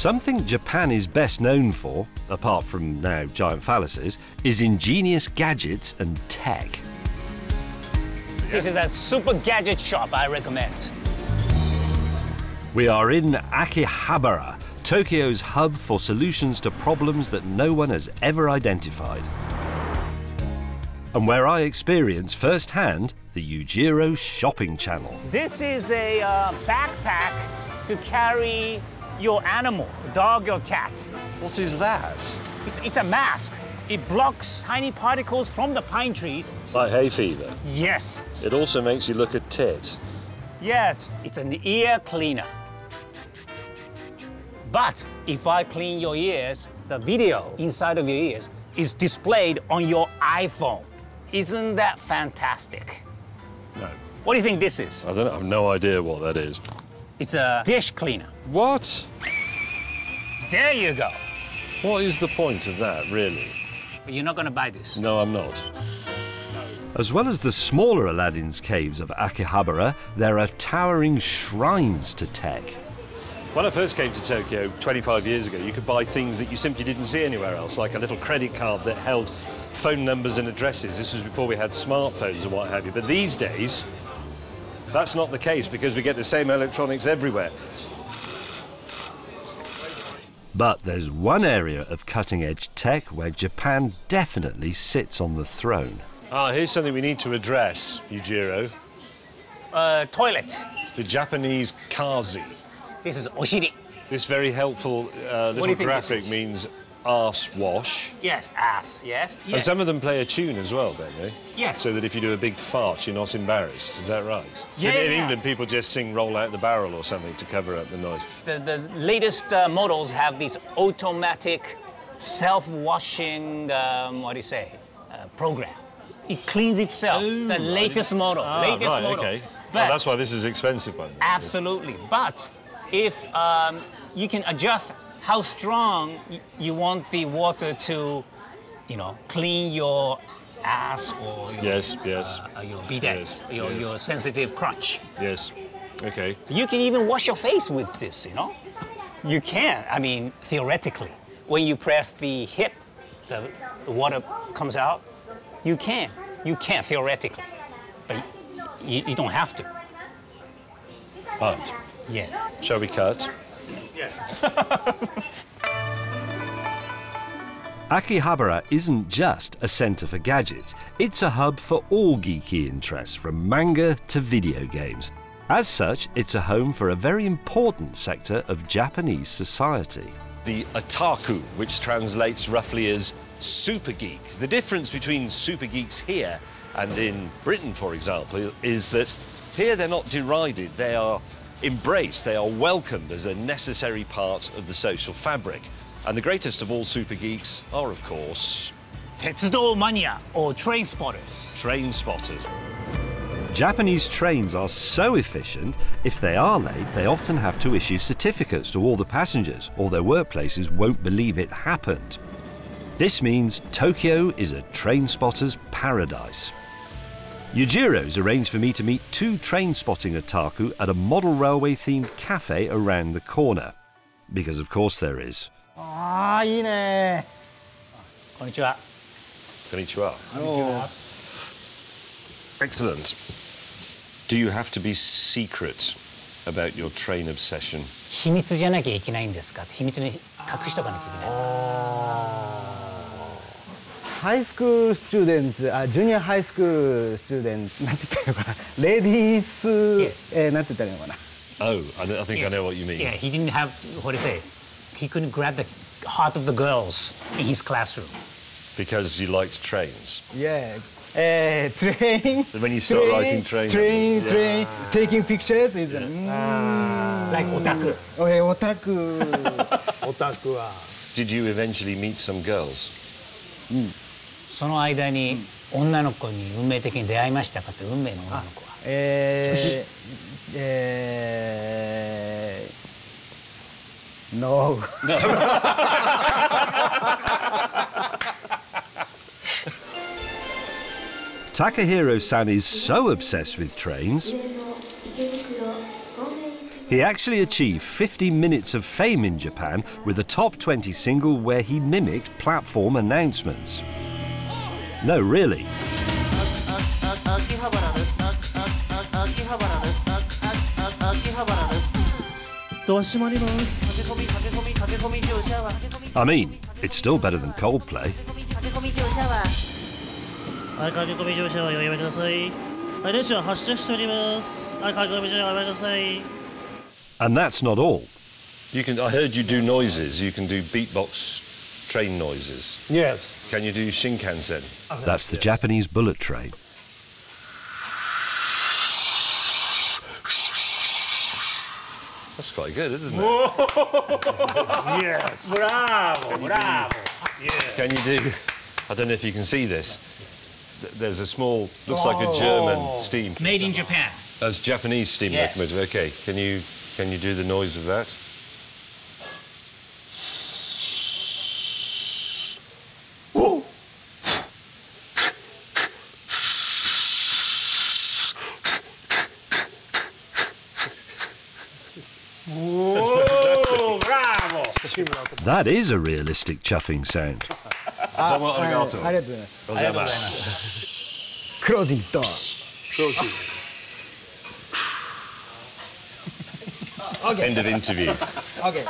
Something Japan is best known for, apart from now giant phalluses, is ingenious gadgets and tech. This is a super gadget shop I recommend. We are in Akihabara, Tokyo's hub for solutions to problems that no one has ever identified. And where I experience firsthand the Yujiro shopping channel. This is a backpack to carry your animal, dog or cat. What is that? It's a mask. It blocks tiny particles from the pine trees. Like hay fever? Yes. It also makes you look a tit. Yes, it's an ear cleaner. But if I clean your ears, the video inside of your ears is displayed on your iPhone. Isn't that fantastic? No. What do you think this is? I don't know. I have no idea what that is. It's a dish cleaner. What? There you go. What is the point of that, really? But you're not going to buy this. No, I'm not. As well as the smaller Aladdin's caves of Akihabara, there are towering shrines to tech. When I first came to Tokyo 25 years ago, you could buy things that you simply didn't see anywhere else, like a little credit card that held phone numbers and addresses. This was before we had smartphones and what have you. But these days, that's not the case because we get the same electronics everywhere. But there's one area of cutting-edge tech where Japan definitely sits on the throne. Ah, here's something we need to address, Yujiro. Toilets. The Japanese kazi. This is oshiri. This very helpful little graphic means ass wash. Yes, ass, yes. And some of them play a tune as well, don't they? Yes. So that if you do a big fart, you're not embarrassed. Is that right? Yeah. In England, people just sing Roll Out the Barrel or something to cover up the noise. The latest models have these automatic, self-washing, program. It cleans itself. Ooh, the latest model. Okay. But that's why this is expensive, by the way. Absolutely. But if you can adjust how strong you want the water to, you know, clean your ass or your, your bidet, your sensitive crotch. Yes. Okay. So you can even wash your face with this, you know. You can. I mean, theoretically, when you press the hip, the water comes out. You can. You can, theoretically. But you don't have to. But? Yes. Shall we cut? Yes. Akihabara isn't just a centre for gadgets. It's a hub for all geeky interests, from manga to video games. As such, it's a home for a very important sector of Japanese society. The otaku, which translates roughly as super geek. The difference between super geeks here and in Britain, for example, is that here they're not derided, they are embraced, they are welcomed as a necessary part of the social fabric. And the greatest of all super geeks are, of course, Tetsudo Mania, or train spotters. Train spotters. Japanese trains are so efficient, if they are late, they often have to issue certificates to all the passengers, or their workplaces won't believe it happened. This means Tokyo is a train spotter's paradise. Yujiro's arranged for me to meet two train spotting otaku at a model railway themed cafe around the corner. Because of course there is. Ah, nice. Konnichiwa. Konnichiwa. Konnichiwa. Excellent. Do you have to be secret about your train obsession? High school students, junior high school students, ladies, oh, I think I know what you mean. Yeah, he didn't have, he couldn't grab the heart of the girls in his classroom. Because he liked trains. Yeah, train. When you start writing train. Train, train, taking pictures is like otaku. Oh, yeah, otaku. Otaku wa. Did you eventually meet some girls? No. Takahiro-san is so obsessed with trains He actually achieved 50 minutes of fame in Japan with a top 20 single where he mimicked platform announcements. No, really. I mean, it's still better than Coldplay. And that's not all. I heard you do noises. You can do beatbox train noises. Yes. Can you do Shinkansen? That's the Japanese bullet train. That's quite good, isn't it? Yes. Bravo, bravo. Yes. Can you do... I don't know if you can see this. There's a small... Looks like a German steam... Made in Japan. That's Japanese steam locomotive. OK, can you do the noise of that? That is a realistic chuffing sound. Closing door. Closing. End of interview. Okay.